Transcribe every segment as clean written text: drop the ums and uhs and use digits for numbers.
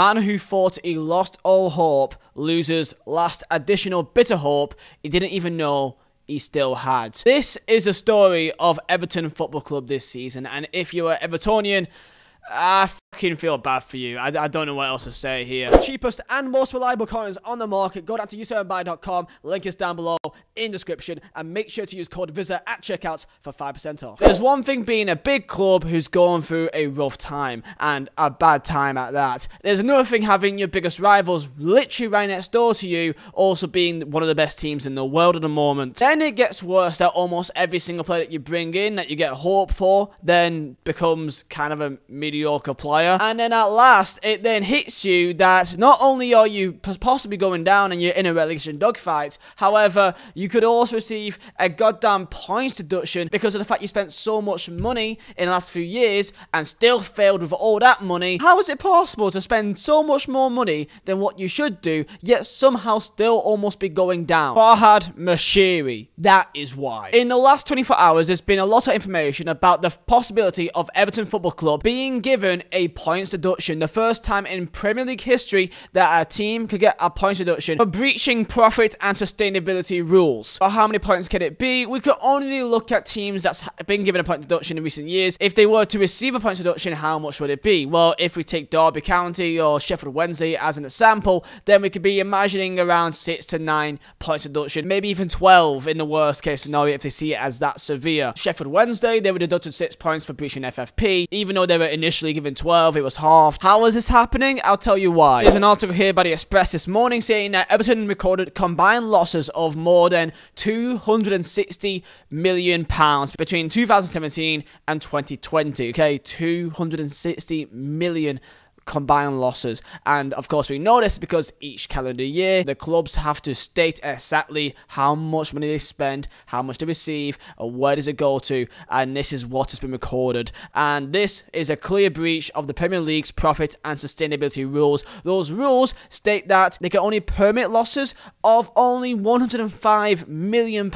Man who thought he lost all hope, loses last additional bitter hope he didn't even know he still had. This is a story of Everton Football Club this season, and if you're an Evertonian, I fucking feel bad for you. I don't know what else to say here. Cheapest and most reliable coins on the market. Go down to u7buy.com. Link is down below in description. And make sure to use code VISIT at checkout for 5% off. There's one thing being a big club who's going through a rough time. And a bad time at that. There's another thing having your biggest rivals literally right next door to you also being one of the best teams in the world at the moment. Then it gets worse that almost every single player that you bring in that you get hope for then becomes kind of a mediocre player, and then at last it then hits you that not only are you possibly going down and you're in a relegation dogfight, however you could also receive a goddamn points deduction because of the fact you spent so much money in the last few years and still failed with all that money. How is it possible to spend so much more money than what you should do yet somehow still almost be going down? Farhad Moshiri, that is why. In the last 24 hours there's been a lot of information about the possibility of Everton Football Club being given a points deduction, the first time in Premier League history that a team could get a points deduction for breaching profit and sustainability rules. Or how many points could it be? We could only look at teams that's been given a point deduction in recent years. If they were to receive a points deduction, how much would it be? Well, if we take Derby County or Sheffield Wednesday as an example, then we could be imagining around 6 to 9 points deduction, maybe even 12 in the worst case scenario if they see it as that severe. Sheffield Wednesday, they were deducted 6 points for breaching FFP, even though they were initially given 12, it was halved. How is this happening? I'll tell you why. There's an article here by The Express this morning saying that Everton recorded combined losses of more than £260 million between 2017 and 2020. Okay, £260 million. Combined losses, and of course we know this because each calendar year the clubs have to state exactly how much money they spend, how much they receive, and where does it go to, and this is what has been recorded. And this is a clear breach of the Premier League's profit and sustainability rules. Those rules state that they can only permit losses of only £105 million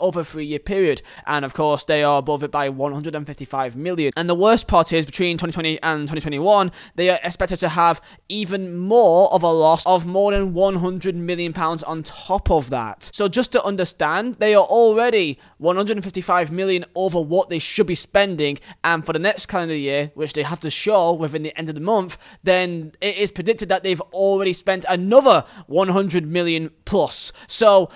over a 3-year period, and of course they are above it by £155 million. And the worst part is between 2020 and 2021 they are expected to have even more of a loss of more than £100 million on top of that. So just to understand, they are already £155 million over what they should be spending, and for the next calendar year, which they have to show within the end of the month, then it is predicted that they've already spent another £100 million plus. So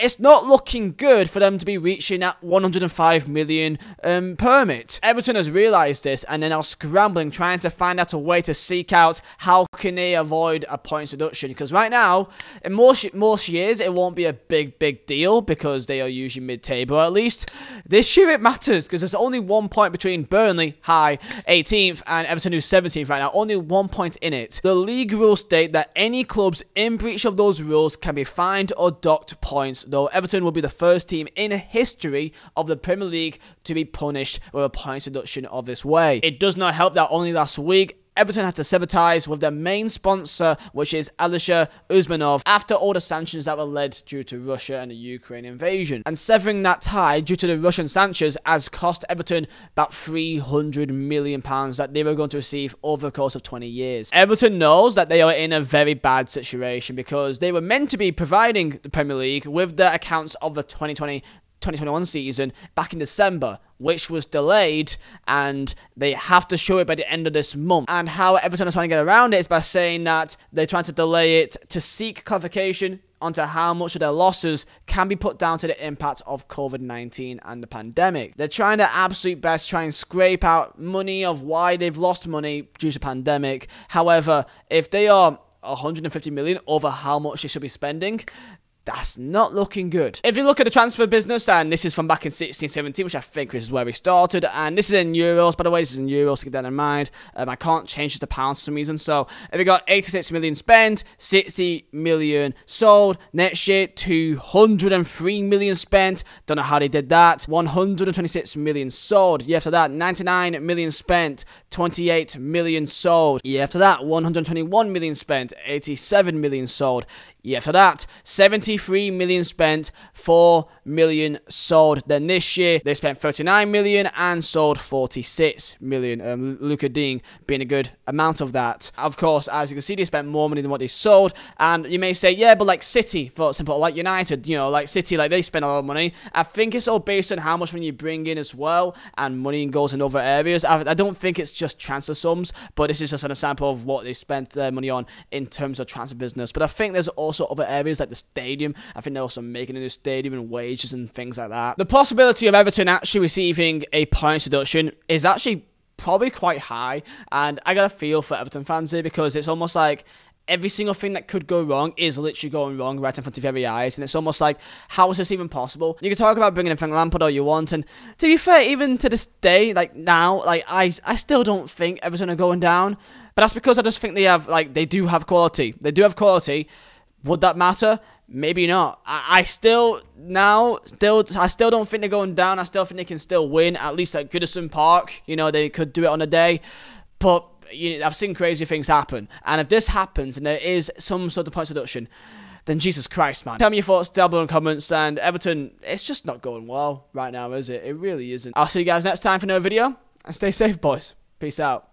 it's not looking good for them to be reaching that £105 million permit. Everton has realised this and they're now scrambling, trying to find out a way to seek out how can they avoid a points deduction, because right now in most years it won't be a big deal because they are usually mid-table. At least this year it matters because there's only 1 point between Burnley, high 18th, and Everton, who's 17th right now. Only 1 point in it. The league rules state that any clubs in breach of those rules can be fined or docked points, though Everton will be the first team in history of the Premier League to be punished with a points deduction of this way. It does not help that only last week Everton had to sever ties with their main sponsor, which is Alisha Usmanov, after all the sanctions that were led due to Russia and the Ukraine invasion. And severing that tie due to the Russian sanctions has cost Everton about £300 million that they were going to receive over the course of 20 years. Everton knows that they are in a very bad situation because they were meant to be providing the Premier League with the accounts of the 2020-2021 season back in December, which was delayed, and they have to show it by the end of this month. And how Everton is trying to get around it is by saying that they're trying to delay it to seek clarification onto how much of their losses can be put down to the impact of COVID-19 and the pandemic. They're trying their absolute best to try and scrape out money of why they've lost money due to pandemic. However, if they are 150 million over how much they should be spending, that's not looking good. If you look at the transfer business, and this is from back in 16-17, which I think is where we started, and this is in euros, by the way, this is in euros, so keep that in mind. I can't change it to pounds for some reason, so if we got 86 million spent, 60 million sold, next year 203 million spent, don't know how they did that, 126 million sold, year after that 99 million spent, 28 million sold, year after that 121 million spent, 87 million sold, Yeah, for that, 73 million spent, 4 million sold. Then this year, they spent 39 million and sold 46 million. Luca Dean being a good amount of that. Of course, as you can see, they spent more money than what they sold. And you may say, yeah, but like City, for example, like United, you know, like City, like they spend a lot of money. I think it's all based on how much money you bring in as well, and money and goals in other areas. I don't think it's just transfer sums, but this is just an example of what they spent their money on in terms of transfer business. But I think there's also other areas like the stadium. I think they're also making a new stadium and wages and things like that. The possibility of Everton actually receiving a points deduction is actually probably quite high, and I got a feel for Everton fans here because it's almost like every single thing that could go wrong is literally going wrong right in front of your very eyes, and it's almost like, how is this even possible? You can talk about bringing in Frank Lampard all you want, and to be fair, even to this day, like now, like I still don't think Everton are going down, but that's because I just think they have, like, they do have quality. They do have quality. Would that matter? Maybe not. I still don't think they're going down. I still think they can still win, at least at Goodison Park. You know, they could do it on a day, but I've seen crazy things happen, and if this happens and there is some sort of points deduction, then Jesus Christ, man. Tell me your thoughts down below in the comments, and Everton, it's just not going well right now, is it? It really isn't. I'll see you guys next time for another video, and stay safe, boys. Peace out.